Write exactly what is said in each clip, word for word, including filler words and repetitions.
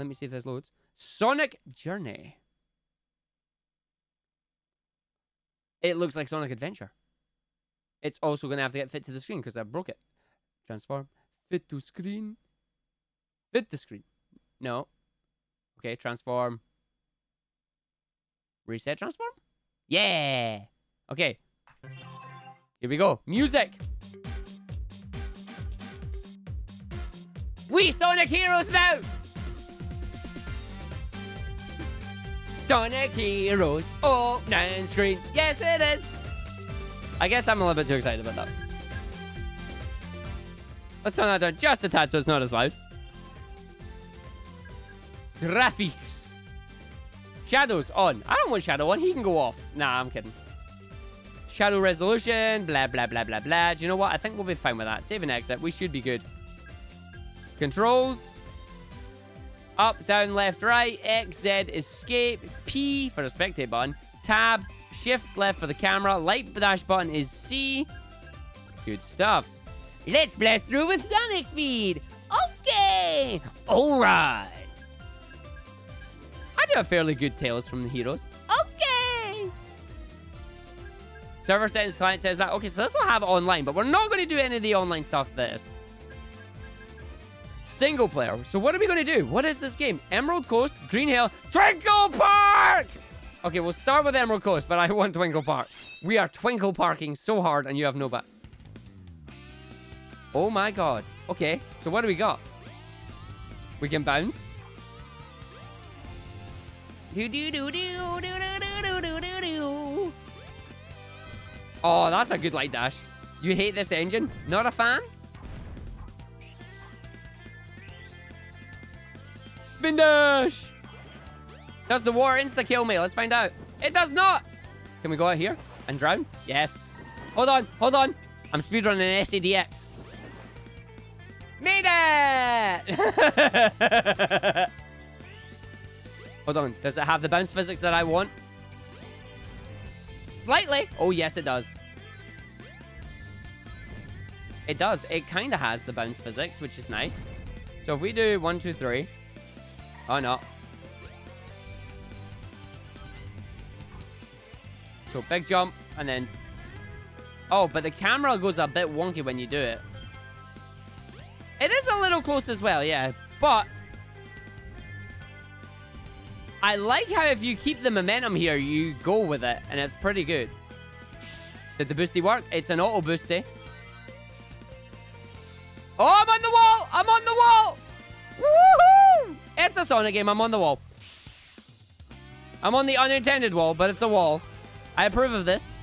Let me see if there's loads. Sonic Journey. It looks like Sonic Adventure. It's also going to have to get fit to the screen because I broke it. Transform. Fit to screen. Fit to screen. No. Okay, transform. Reset transform? Yeah! Okay. Here we go. Music! We Sonic Heroes now! Sonic Heroes. Oh, nine screen. Yes, it is! I guess I'm a little bit too excited about that. Let's turn that down just a tad so it's not as loud. Graphics. Shadows on. I don't want shadow on. He can go off. Nah, I'm kidding. Shadow resolution. Blah, blah, blah, blah, blah. Do you know what? I think we'll be fine with that. Save and exit. We should be good. Controls. Up, down, left, right. X, Z, escape. P for a spectate button. Tab. Shift left for the camera. Light dash button is C. Good stuff. Let's blast through with Sonic speed. Okay. All right. I do have fairly good tales from the heroes. Okay. Server settings, client says back. Okay, so this will have online, but we're not going to do any of the online stuff this. Single player. So what are we going to do? What is this game? Emerald Coast, Green Hill, Twinkle Park! Okay, we'll start with Emerald Coast, but I want Twinkle Park. We are Twinkle Parking so hard, and you have no back. Oh my god. Okay, so what do we got? We can bounce. Do do do do do do do do do. Oh, that's a good light dash. You hate this engine? Not a fan? Spin dash! Does the water insta-kill me? Let's find out. It does not! Can we go out here and drown? Yes. Hold on, hold on. I'm speedrunning an S A D X. Made it! Hold on. Does it have the bounce physics that I want? Slightly. Oh, yes, it does. It does. It kind of has the bounce physics, which is nice. So if we do one, two, three. Oh, no. So big jump and then... Oh, but the camera goes a bit wonky when you do it. It is a little close as well, yeah. But I like how if you keep the momentum here, you go with it. And it's pretty good. Did the boosty work? It's an auto boosty. Oh, I'm on the wall! I'm on the wall! Woohoo! It's a Sonic game. I'm on the wall. I'm on the unintended wall, but it's a wall. I approve of this.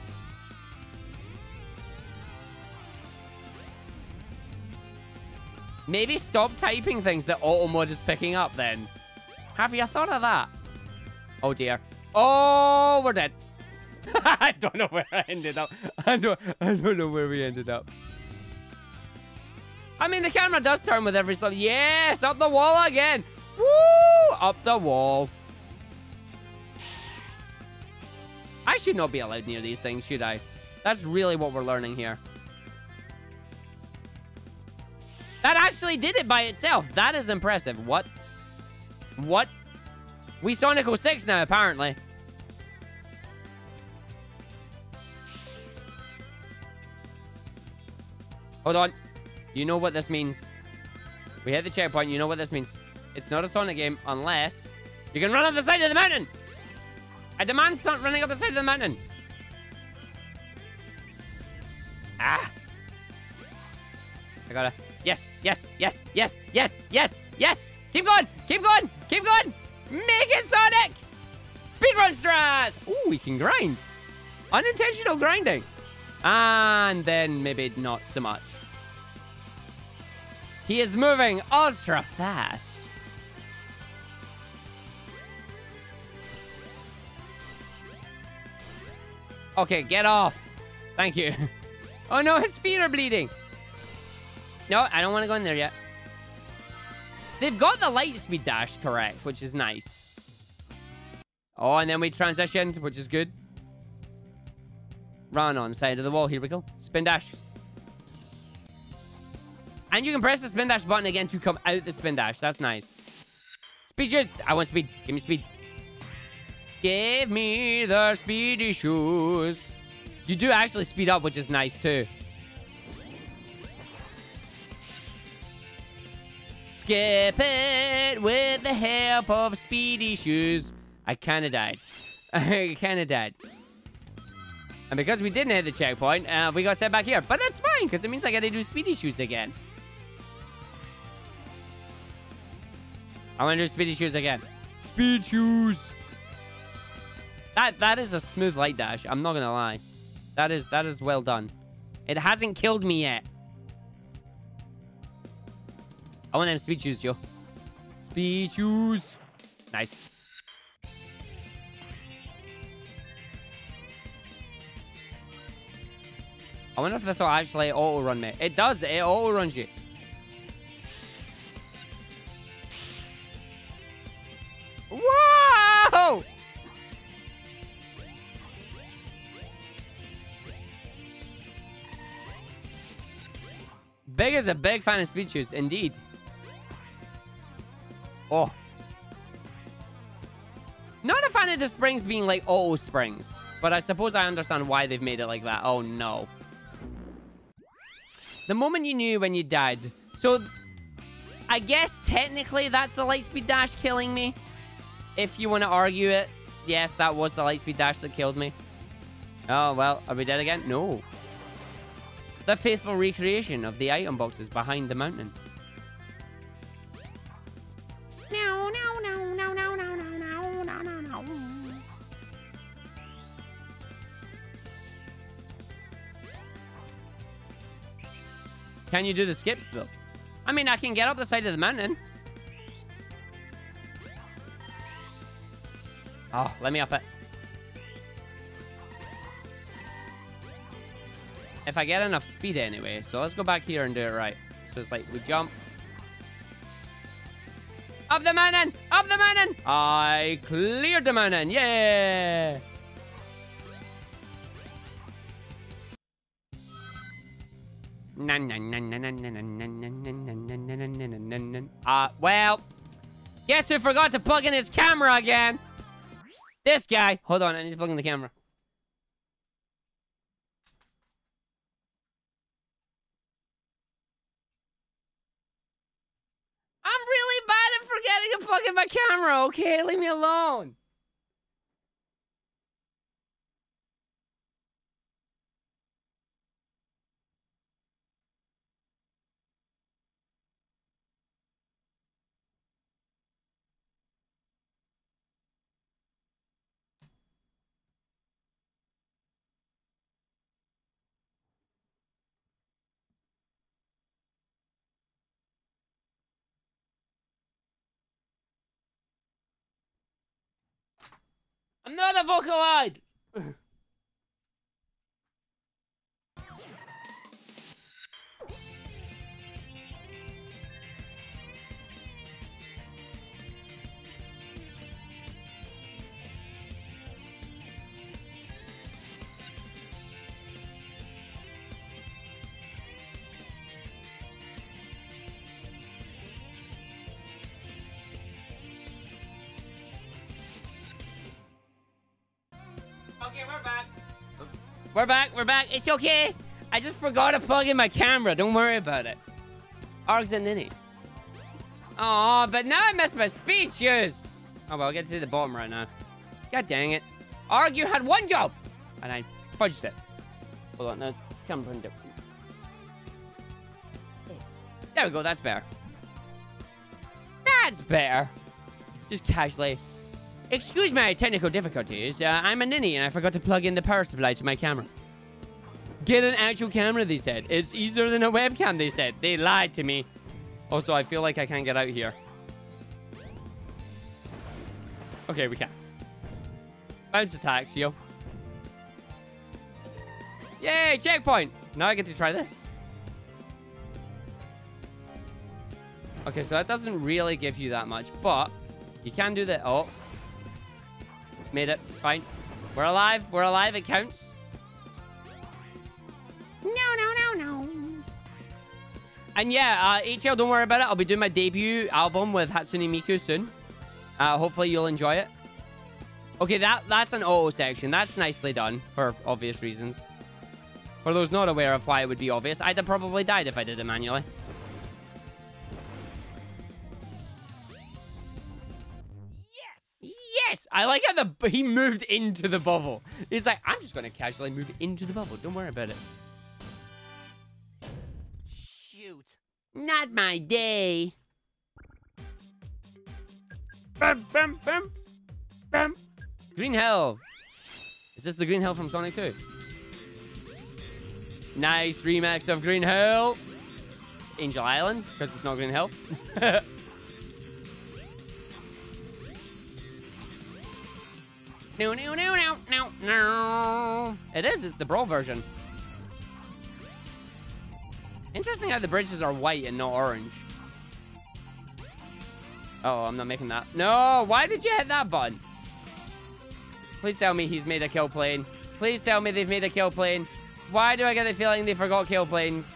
Maybe stop typing things that auto mod is picking up then. Have you thought of that? Oh dear. Oh, we're dead. I don't know where I ended up. I don't, I don't know where we ended up. I mean, the camera does turn with every slip. Yes, up the wall again. Woo, up the wall. I should not be allowed near these things, should I? That's really what we're learning here. That actually did it by itself. That is impressive. What? What? We Sonic oh six now, apparently. Hold on. You know what this means. We hit the checkpoint. You know what this means. It's not a Sonic game unless you can run up the side of the mountain. I demand stop running up the side of the mountain. Ah. I gotta. Yes, yes, yes, yes, yes, yes, yes. Keep going, keep going, keep going. Make it, Sonic. Speedrun strats. Ooh, we can grind. Unintentional grinding. And then maybe not so much. He is moving ultra fast. Okay, get off. Thank you. Oh no, his feet are bleeding. No, I don't want to go in there yet. They've got the light speed dash correct, which is nice. Oh, and then we transitioned, which is good. Run on the side of the wall. Here we go. Spin dash. And you can press the spin dash button again to come out the spin dash. That's nice. Speed shoes. I want speed. Give me speed. Give me the speedy shoes. You do actually speed up, which is nice too. Skip it with the help of speedy shoes. I kind of died. I kind of died. And because we didn't hit the checkpoint, uh, we got set back here. But that's fine, because it means I got to do speedy shoes again. I want to do speedy shoes again. Speed shoes. That that is a smooth light dash. I'm not gonna lie. That is that is well done. It hasn't killed me yet. I want them speed shoes, Joe. Speed shoes. Nice. I wonder if this will actually auto-run me. It does. It auto-runs you. Whoa! Big is a big fan of speed shoes, indeed. Oh. Not a fan of the springs being like auto springs. But I suppose I understand why they've made it like that. Oh, no. The moment you knew when you died. So, I guess technically that's the lightspeed dash killing me. If you want to argue it. Yes, that was the lightspeed dash that killed me. Oh, well. Are we dead again? No. The faithful recreation of the item boxes behind the mountain. No, no, no, no, no, no, no, no, no, no. Can you do the skips, though? I mean, I can get up the side of the mountain. Oh, let me up it. If I get enough speed anyway. So let's go back here and do it right. So it's like we jump. Up the mountain! Up the mountain! I cleared the mountain! Yeah! Uh, well, guess who forgot to plug in his camera again? This guy. Hold on, I need to plug in the camera. I'm really bad at forgetting to plug in my camera, okay? Leave me alone. I'm not a Vocaloid! Okay, we're back. We're back, we're back. It's okay. I just forgot to plug in my camera. Don't worry about it. Args and Ninny. Oh, but now I missed my speed shoes. Oh, well, I'll get to the bottom right now. God dang it. Arg, you had one job. And I fudged it. Hold on, no, come from different. There we go, that's better. That's better. Just casually. Excuse my technical difficulties. Uh, I'm a ninny and I forgot to plug in the power supply to my camera. Get an actual camera, they said. It's easier than a webcam, they said. They lied to me. Also, I feel like I can't get out here. Okay, we can. Bounce attacks, yo. Yay, checkpoint. Now I get to try this. Okay, so that doesn't really give you that much, but you can do the... Oh. Made it. It's fine. We're alive. We're alive. It counts. No, no, no, no. And yeah, uh, H L, don't worry about it. I'll be doing my debut album with Hatsune Miku soon. Uh, hopefully you'll enjoy it. Okay, that that's an auto section. That's nicely done for obvious reasons. For those not aware of why it would be obvious, I'd have probably died if I did it manually. Yes! Yes! I like how the he moved into the bubble. He's like, I'm just going to casually move into the bubble. Don't worry about it. Shoot. Not my day. Bam, bam, bam. Bam. Green Hill. Is this the Green Hill from Sonic two? Nice remix of Green Hill. It's Angel Island, because it's not Green Hill. No, no, no, no, no, no. It is. It's the Brawl version. Interesting how the bridges are white and not orange. Oh, I'm not making that. No, why did you hit that button? Please tell me he's made a kill plane. Please tell me they've made a kill plane. Why do I get the feeling they forgot kill planes?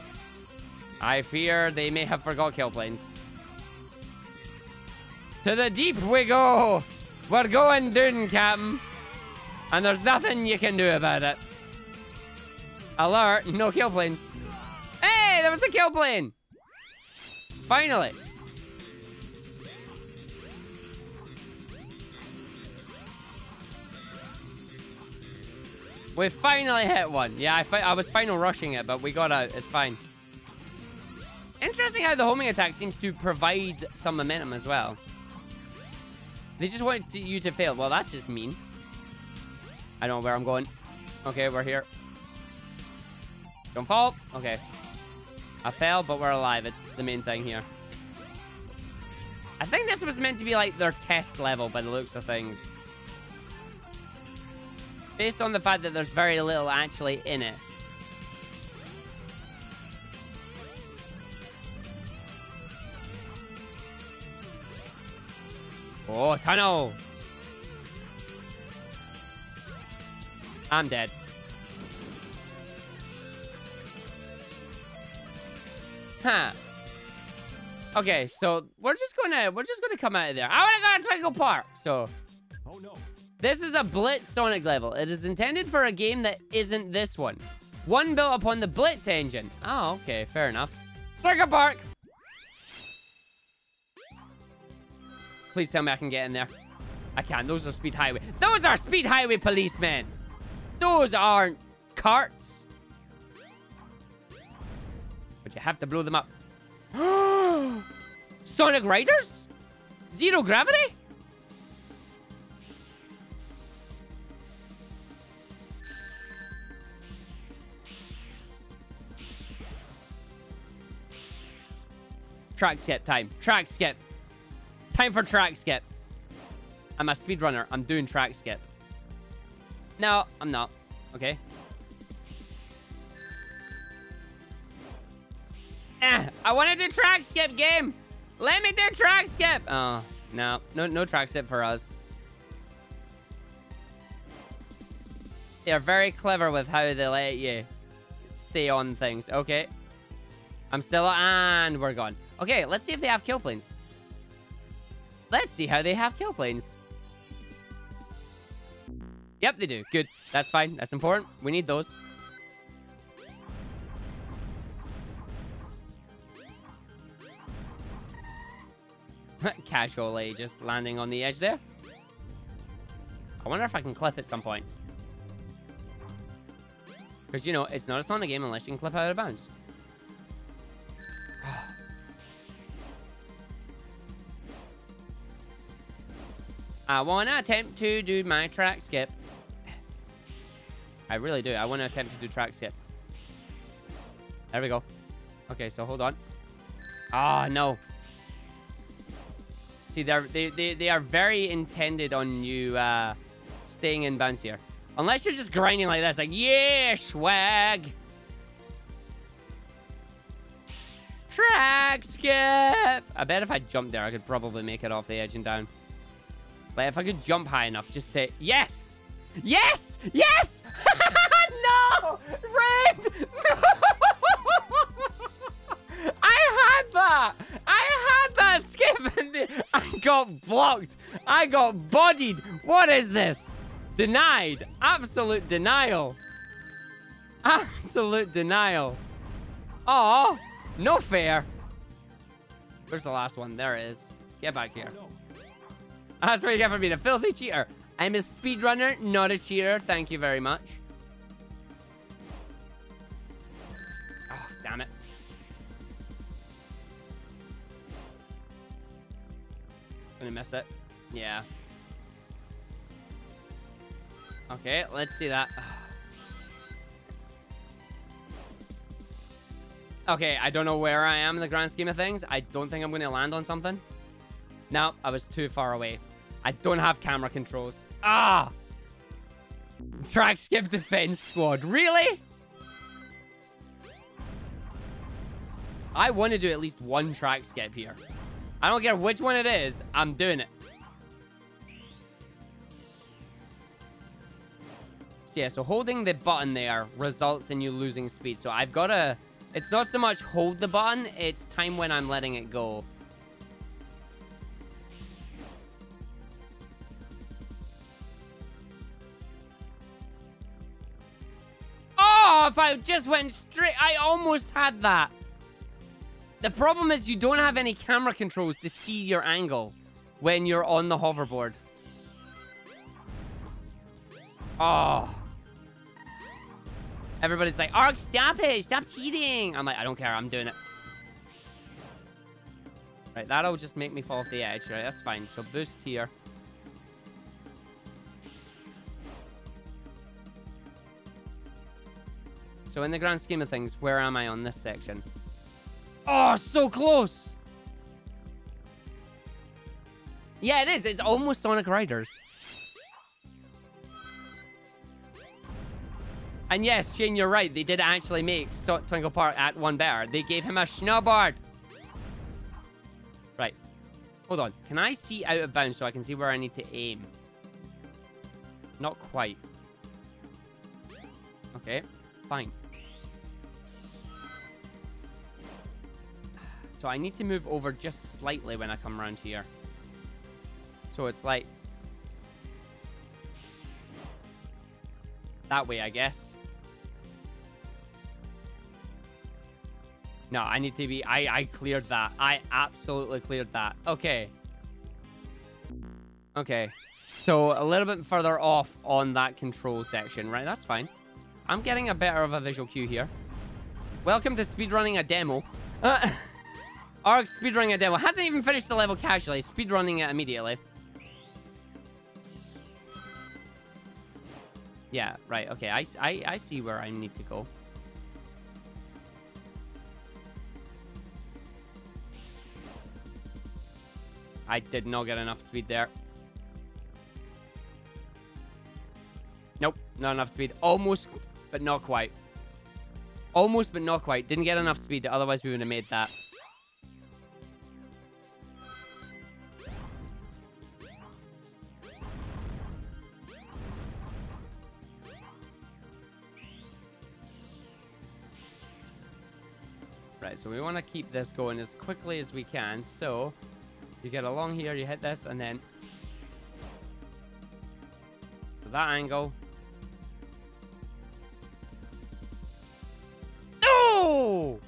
I fear they may have forgot kill planes. To the deep we go. We're going down, Captain. And there's nothing you can do about it. Alert, no kill planes. Hey, there was a kill plane. Finally. We finally hit one. Yeah, I, fi I was final rushing it, but we got out. It's fine. Interesting how the homing attack seems to provide some momentum as well. They just wanted to, you to fail. Well, that's just mean. I don't know where I'm going. Okay, we're here. Don't fall. Okay. I failed, but we're alive. It's the main thing here. I think this was meant to be like their test level by the looks of things. Based on the fact that there's very little actually in it. Oh, tunnel! I'm dead. Huh. Okay, so we're just gonna we're just gonna come out of there. I wanna go to Twinkle Park! So oh no. This is a Blitz Sonic level. It is intended for a game that isn't this one. One built upon the Blitz engine. Oh, okay, fair enough. Twinkle Park! Please tell me I can get in there. I can. Those are Speed Highway. Those are Speed Highway policemen! Those aren't carts. But you have to blow them up. Sonic Riders? Zero gravity? Track skip time. Track skip. Time for track skip. I'm a speedrunner. I'm doing track skip. No, I'm not. Okay. Eh, I want to do track skip, game. Let me do track skip. Oh, no. No, no track skip for us. They're very clever with how they let you stay on things. Okay. I'm still... And we're gone. Okay, let's see if they have kill planes. Let's see how they have kill planes. Yep, they do. Good. That's fine. That's important. We need those. Casually just landing on the edge there. I wonder if I can clip at some point. Because, you know, it's not a Sonic game unless you can clip out of bounds. I want to attempt to do my track skip. I really do. I want to attempt to do track skip. There we go. Okay, so hold on. Ah, oh, no. See, they're, they, they, they are very intended on you uh, staying in bounds here. Unless you're just grinding like this. Like, yeah, swag. Track skip. I bet if I jumped there, I could probably make it off the edge and down. Like, if I could jump high enough just to... Yes! Yes! Yes! No! Red! No! I had that! I had that skip and I got got blocked. I got bodied. What is this? Denied. Absolute denial. Absolute denial. Oh, no fair. Where's the last one? There it is. Get back here. That's what you get for being a filthy cheater. I'm a speedrunner, not a cheater. Thank you very much. Oh, damn it. Gonna miss it. Yeah. Okay, let's see that. Okay, I don't know where I am in the grand scheme of things. I don't think I'm gonna land on something. No, I was too far away. I don't have camera controls. Ah! Track skip defense squad. Really? I want to do at least one track skip here. I don't care which one it is. I'm doing it. So yeah, so holding the button there results in you losing speed. So I've got to... It's not so much hold the button. It's time when I'm letting it go. Oh, if I just went straight, I almost had that. The problem is you don't have any camera controls to see your angle when you're on the hoverboard. Oh. Everybody's like, Ark, stop it. Stop cheating. I'm like, I don't care. I'm doing it. Right, that'll just make me fall off the edge. Right, that's fine. So boost here. So in the grand scheme of things, where am I on this section? Oh, so close. Yeah, it is. It's almost Sonic Riders. And yes, Shane, you're right. They did actually make Twinkle Park at one better. They gave him a snowboard. Right. Hold on. Can I see out of bounds so I can see where I need to aim? Not quite. Okay. Fine. So I need to move over just slightly when I come around here. So it's like... That way, I guess. No, I need to be... I, I cleared that. I absolutely cleared that. Okay. Okay. So a little bit further off on that control section, right? That's fine. I'm getting a better of a visual cue here. Welcome to speedrunning a demo. Uh, Ark speedrunning a demo. Hasn't even finished the level casually. Speedrunning it immediately. Yeah, right. Okay, I, I, I see where I need to go. I did not get enough speed there. Nope, not enough speed. Almost, but not quite. Almost, but not quite. Didn't get enough speed, otherwise we would have made that. Right, so we want to keep this going as quickly as we can. So, you get along here, you hit this, and then... To that angle... No!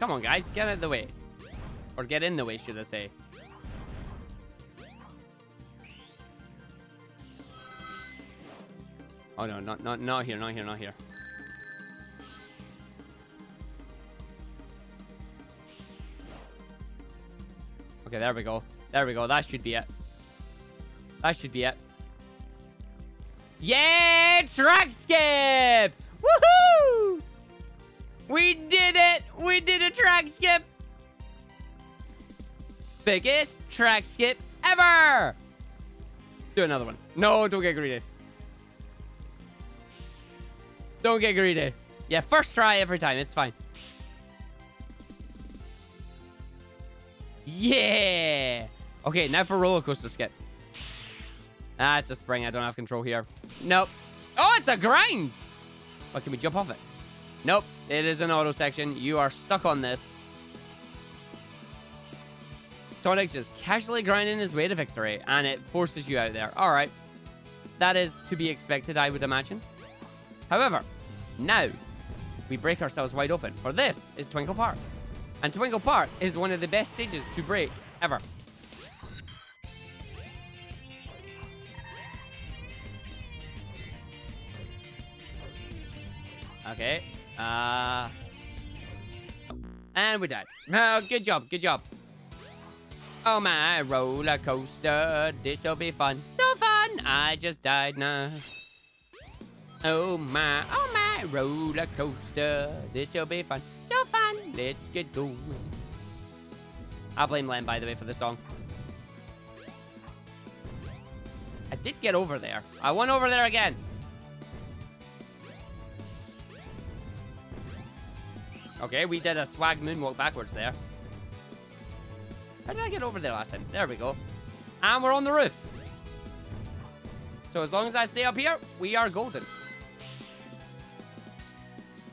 Come on, guys, get out of the way. Or get in the way, should I say. Oh no, not, not, not here, not here, not here. Okay, there we go. There we go. That should be it. That should be it. Yeah! Track skip! Woohoo! We did it! We did a track skip! Biggest track skip ever! Do another one. No, don't get greedy. Don't get greedy. Yeah, first try every time. It's fine. Yeah. Okay, now for roller coaster skip. Ah, it's a spring. I don't have control here. Nope. Oh, it's a grind. Oh, can we jump off it? Nope. It is an auto section. You are stuck on this. Sonic just casually grinding his way to victory, and it forces you out there. All right. That is to be expected, I would imagine. However, now we break ourselves wide open, for this is Twinkle Park. And Twinkle Park is one of the best stages to break ever. Okay. Uh, and we died. Oh, good job. Good job. Oh, my roller coaster. This'll be fun. So fun. I just died now. Oh, my. Oh, my roller coaster. This'll be fun. So fun. Let's get going. I blame Len, by the way, for the song. I did get over there. I won over there again. Okay, we did a swag moonwalk backwards there. How did I get over there last time? There we go. And we're on the roof. So as long as I stay up here, we are golden.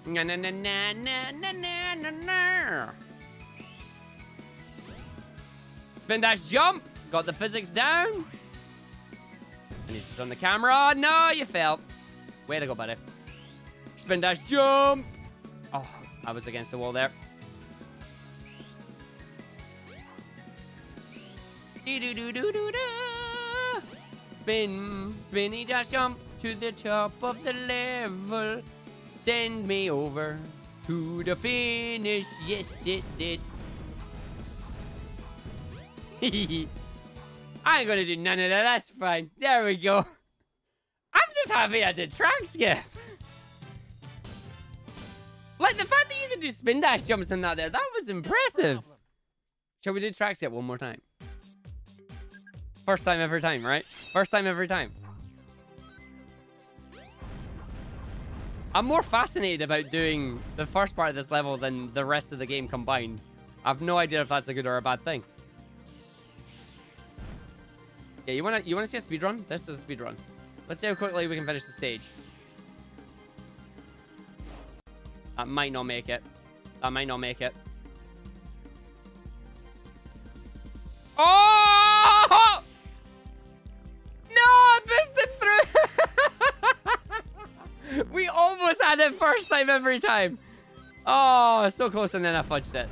Na na na na na na na na. Spin dash jump. Got the physics down. I need to turn the camera. No, you fell. Way to go, buddy. Spin dash jump. Oh, I was against the wall there. Do-do-do-do-do-do. Spin, spinny dash jump to the top of the level. Send me over to the finish. Yes, it did. I ain't gonna do none of that. That's fine. There we go. I'm just happy I did track skip. Like, the fact that you could do spin dash jumps and that there, that was impressive. Shall we do track skip one more time? First time every time, right? First time every time. I'm more fascinated about doing the first part of this level than the rest of the game combined. I've no idea if that's a good or a bad thing. Yeah, you wanna you wanna see a speedrun? This is a speedrun. Let's see how quickly we can finish the stage. That might not make it. That might not make it. Oh! No, I missed it through. We almost had it first time every time. Oh, so close, and then I fudged it.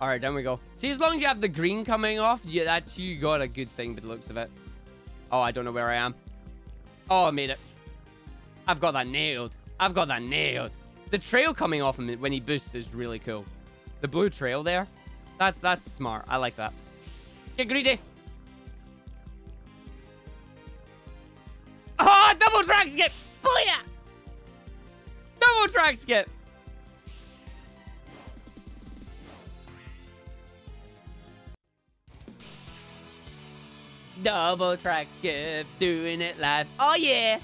All right, down we go. See, as long as you have the green coming off, yeah, that's you got a good thing by the looks of it. Oh, I don't know where I am. Oh, I made it. I've got that nailed. I've got that nailed. The trail coming off him when he boosts is really cool. The blue trail there. That's that's smart. I like that. Get greedy. Oh, double track skip. Booyah. Double track skip. Double track skip, doing it live. Oh, yeah.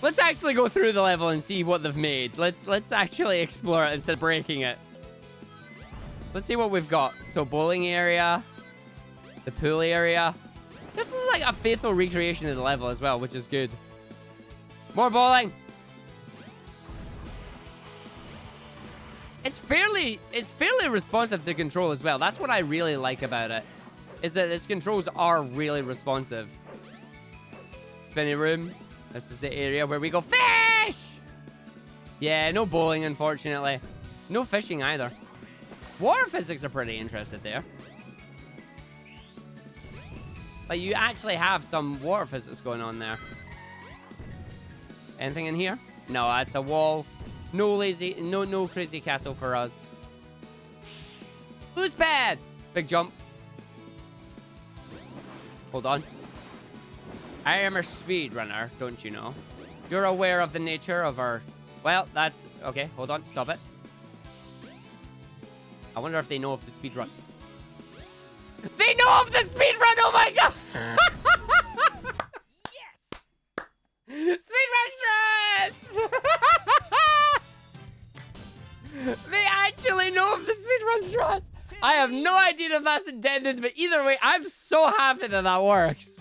Let's actually go through the level and see what they've made. Let's let's actually explore it instead of breaking it. Let's see what we've got. So, bowling area, the pool area. This is like a faithful recreation of the level as well, which is good. More bowling. It's fairly, it's fairly responsive to control as well. That's what I really like about it, is that its controls are really responsive. Spinning room. This is the area where we go fish! Yeah, no bowling, unfortunately. No fishing either. Water physics are pretty interested there. But you actually have some water physics going on there. Anything in here? No, that's a wall. No lazy, no, no crazy castle for us. Who's bad? Big jump. Hold on. I am a speedrunner, don't you know? You're aware of the nature of our... Well, that's... Okay, hold on. Stop it. I I wonder if they know of the speedrun. They know of the speedrun! Oh my god! Yes! Speed restaurants! They actually know of the speedrun strats! I have no idea if that's intended, but either way, I'm so happy that that works.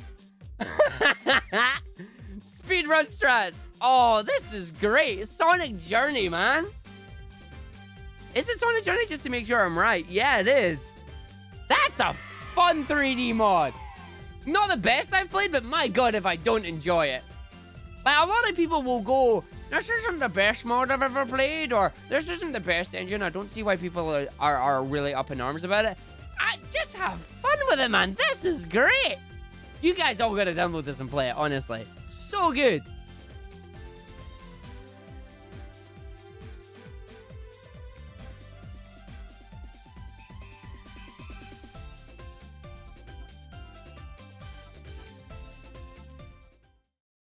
Speedrun strats. Oh, this is great. Sonic Journey, man. Is it Sonic Journey? Just to make sure I'm right. Yeah, it is. That's a fun three D mod. Not the best I've played, but my god, if I don't enjoy it. Like, a lot of people will go, this isn't the best mod I've ever played, or this isn't the best engine. I don't see why people are, are, are really up in arms about it. I just have fun with it, man. This is great. You guys all gotta download this and play it, honestly. So good.